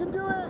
can do it!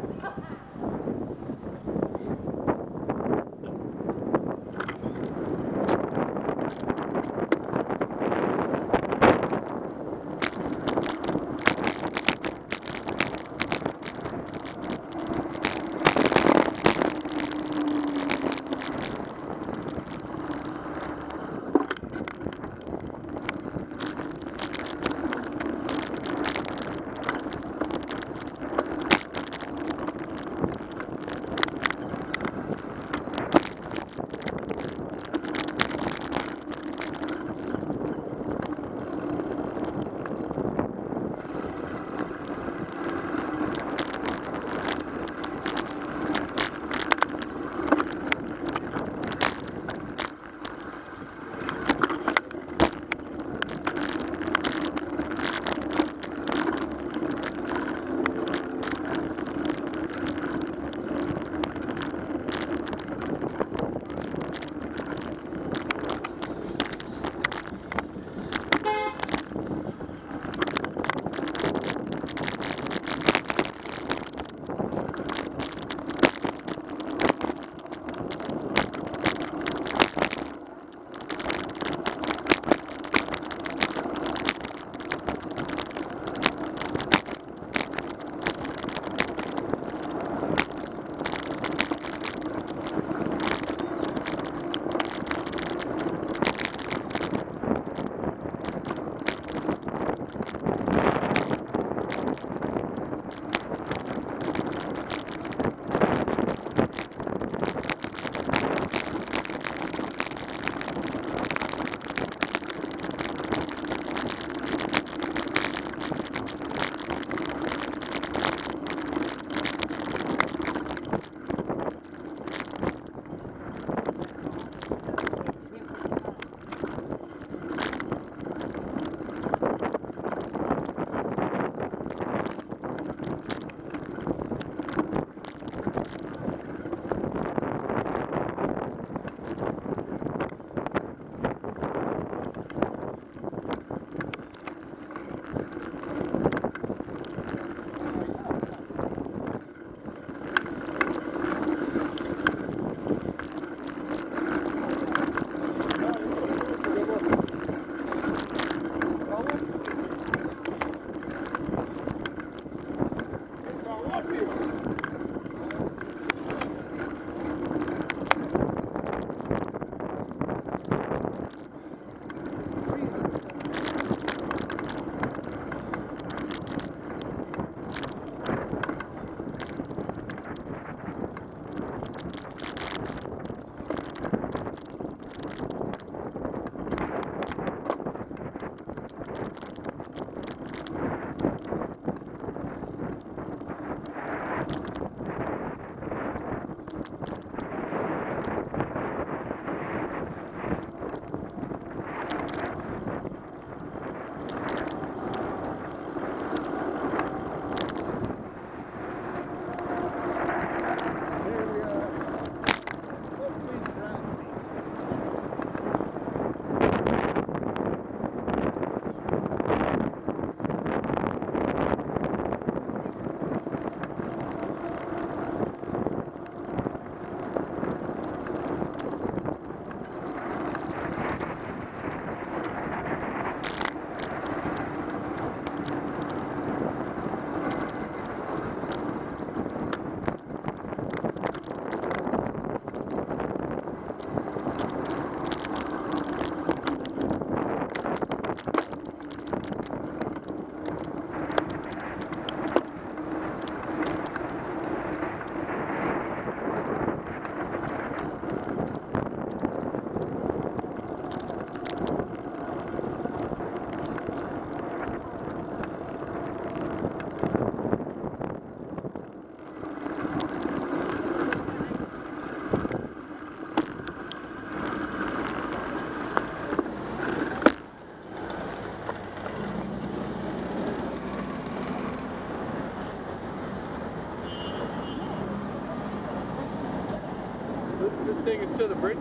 This thing is to the bridge.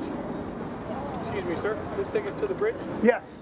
Excuse me, sir. This thing is to the bridge? Yes.